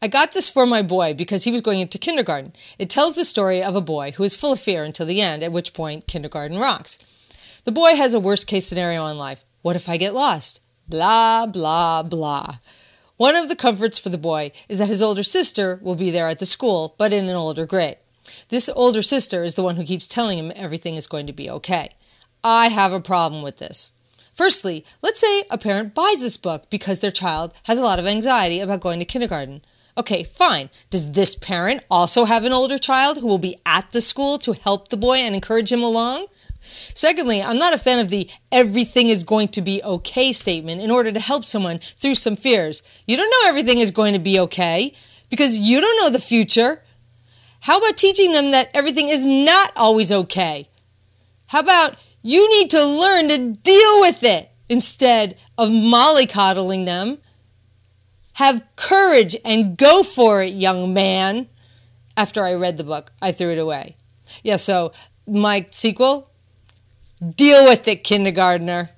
I got this for my boy because he was going into kindergarten. It tells the story of a boy who is full of fear until the end, at which point kindergarten rocks. The boy has a worst-case scenario in life. What if I get lost? Blah, blah, blah. One of the comforts for the boy is that his older sister will be there at the school, but in an older grade. This older sister is the one who keeps telling him everything is going to be okay. I have a problem with this. Firstly, let's say a parent buys this book because their child has a lot of anxiety about going to kindergarten. Okay, fine. Does this parent also have an older child who will be at the school to help the boy and encourage him along? Secondly, I'm not a fan of the everything is going to be okay statement in order to help someone through some fears. You don't know everything is going to be okay because you don't know the future. How about teaching them that everything is not always okay? How about you need to learn to deal with it instead of mollycoddling them? Have courage and go for it, young man. After I read the book, I threw it away. Yeah, so my sequel, Deal With It, Kindergartener.